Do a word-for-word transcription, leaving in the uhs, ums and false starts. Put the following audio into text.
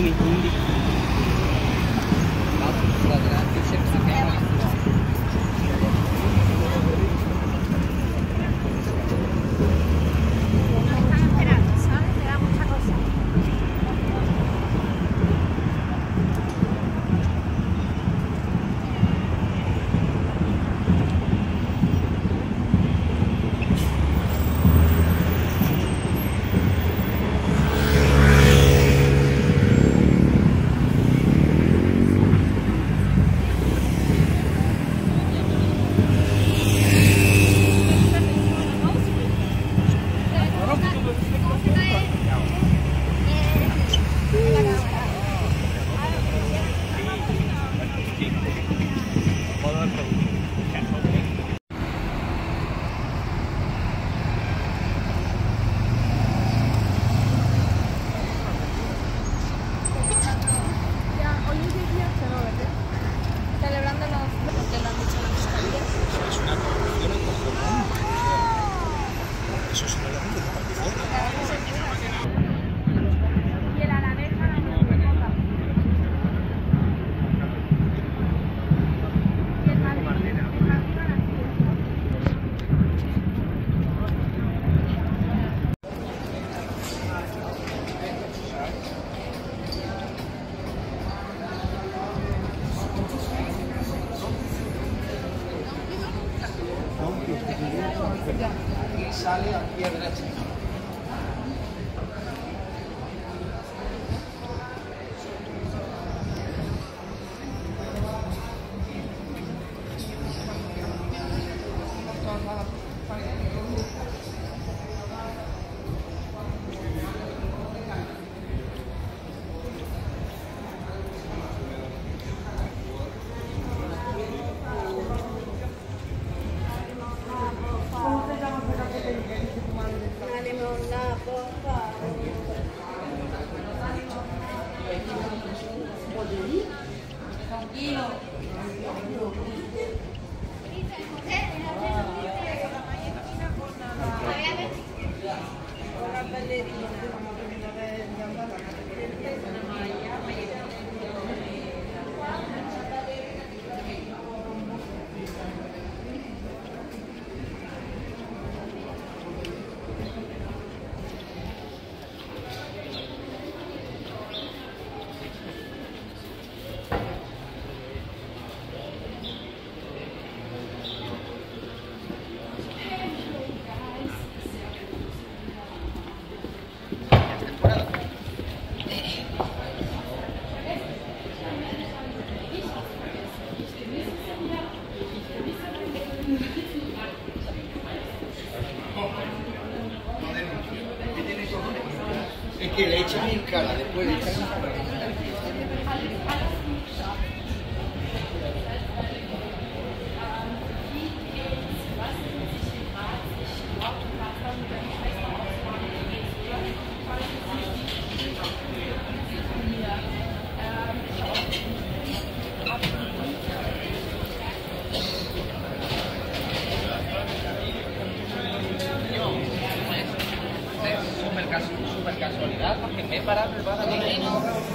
ini Hindi. Y sale aquí a derecha. Le echan en cara, después le echan en cara. Casualidad, porque me he parado el barrio.